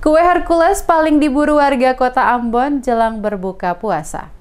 Kue Hercules paling diburu warga kota Ambon jelang berbuka puasa.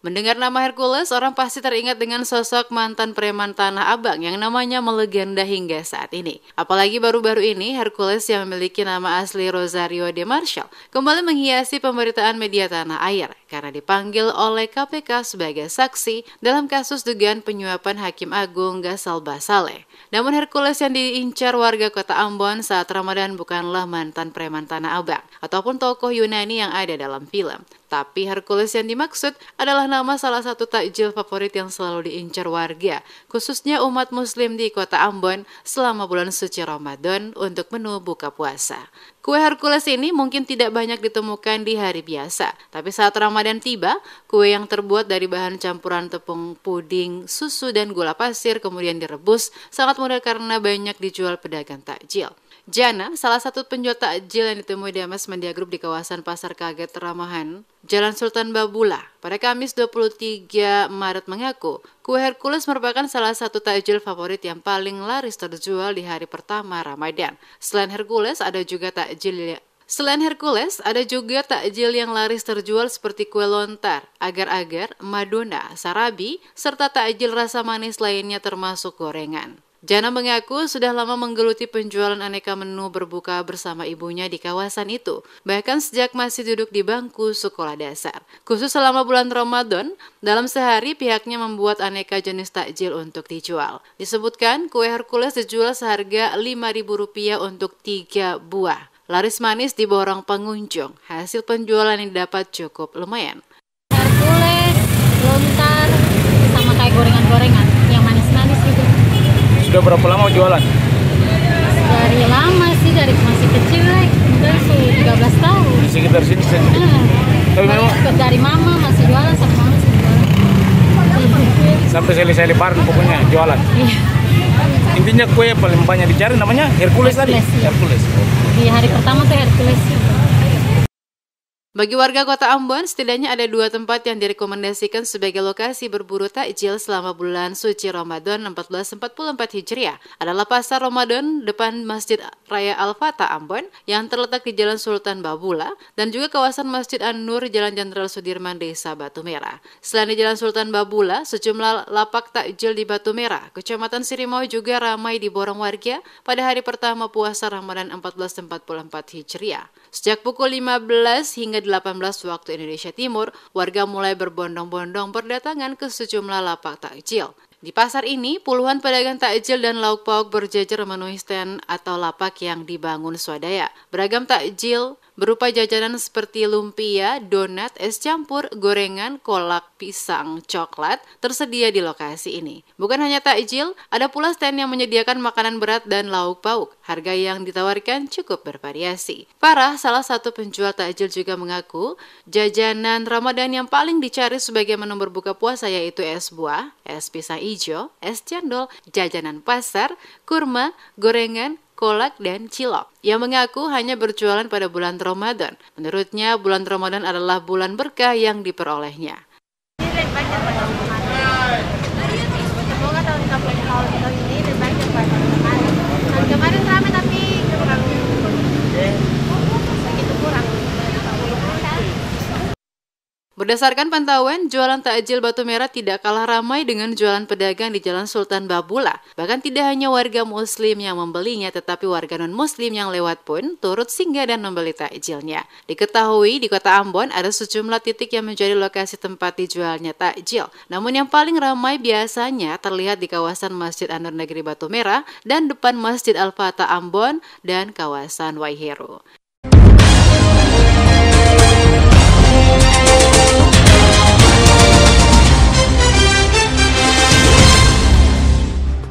Mendengar nama Hercules, orang pasti teringat dengan sosok mantan preman Tanah Abang yang namanya melegenda hingga saat ini. Apalagi baru-baru ini, Hercules yang memiliki nama asli Rosario de Marshall kembali menghiasi pemberitaan media tanah air karena dipanggil oleh KPK sebagai saksi dalam kasus dugaan penyuapan Hakim Agung Gasal Basale. Namun Hercules yang diincar warga kota Ambon saat Ramadan bukanlah mantan preman Tanah Abang ataupun tokoh Yunani yang ada dalam film. Tapi Hercules yang dimaksud adalah nama salah satu takjil favorit yang selalu diincar warga, khususnya umat muslim di kota Ambon selama bulan suci Ramadan untuk menu buka puasa. Kue Hercules ini mungkin tidak banyak ditemukan di hari biasa, tapi saat Ramadan tiba, kue yang terbuat dari bahan campuran tepung puding, susu, dan gula pasir kemudian direbus sangat mudah karena banyak dijual pedagang takjil. Jana, salah satu penjual takjil yang ditemui DMS Media Group di kawasan Pasar Kaget Ramahan, Jalan Sultan Babullah, pada Kamis 23 Maret mengaku, kue Hercules merupakan salah satu takjil favorit yang paling laris terjual di hari pertama Ramadan. Selain Hercules, ada juga takjil yang laris terjual seperti kue lontar, agar-agar, madonna, sarabi, serta takjil rasa manis lainnya termasuk gorengan. Jana mengaku sudah lama menggeluti penjualan aneka menu berbuka bersama ibunya di kawasan itu, bahkan sejak masih duduk di bangku sekolah dasar. Khusus selama bulan Ramadan, dalam sehari pihaknya membuat aneka jenis takjil untuk dijual. Disebutkan kue Hercules dijual seharga Rp5.000 untuk 3 buah. Laris manis di borong pengunjung, hasil penjualan yang didapat cukup lumayan. Hercules, lontar, sama kayak gorengan-gorengan. Sudah berapa lama jualan? Dari lama sih, dari masih kecil, mungkin sudah 13 tahun. Di sekitar sini? Tapi memang dari mama masih jualan, sampai mama masih jualan. Sampai selesai lebaran pokoknya jualan? Iya. Intinya kue yang paling banyak dicari namanya Hercules tadi? Hercules. Di hari pertama tuh Hercules. Bagi warga kota Ambon, setidaknya ada 2 tempat yang direkomendasikan sebagai lokasi berburu takjil selama bulan suci Ramadan 1444 Hijriah. Adalah Pasar Ramadan depan Masjid Raya Al-Fatah Ambon yang terletak di Jalan Sultan Babullah dan juga kawasan Masjid An-Nur Jalan Jenderal Sudirman Desa Batu Merah. Selain di Jalan Sultan Babullah, sejumlah lapak takjil di Batu Merah, Kecamatan Sirimau juga ramai diborong warga pada hari pertama puasa Ramadan 1444 Hijriah. Sejak pukul 15 hingga 18 waktu Indonesia Timur, warga mulai berbondong-bondong berdatangan ke sejumlah lapak takjil. Di pasar ini, puluhan pedagang takjil dan lauk pauk berjejer memenuhi stand atau lapak yang dibangun swadaya. Beragam takjil berupa jajanan seperti lumpia, donat, es campur, gorengan, kolak, pisang, coklat tersedia di lokasi ini. Bukan hanya takjil, ada pula stand yang menyediakan makanan berat dan lauk pauk. Harga yang ditawarkan cukup bervariasi. Farah, salah satu penjual takjil, juga mengaku jajanan Ramadan yang paling dicari sebagai menu berbuka puasa yaitu es buah, es pisang hijau, es cendol, jajanan pasar, kurma, gorengan, kolak, dan cilok. Ia mengaku hanya berjualan pada bulan Ramadan. Menurutnya, bulan Ramadan adalah bulan berkah yang diperolehnya. Semoga tahun ini lebih baik daripada kemarin. Tahun kemarin ramai tapi kurang. Begitu kurang. Berdasarkan pantauan, jualan takjil Batu Merah tidak kalah ramai dengan jualan pedagang di Jalan Sultan Babullah. Bahkan tidak hanya warga muslim yang membelinya, tetapi warga non-muslim yang lewat pun turut singgah dan membeli takjilnya. Diketahui di kota Ambon ada sejumlah titik yang menjadi lokasi tempat dijualnya takjil. Namun yang paling ramai biasanya terlihat di kawasan Masjid An-Nur Negeri Batu Merah dan depan Masjid Al-Fatah Ambon dan kawasan Waihero.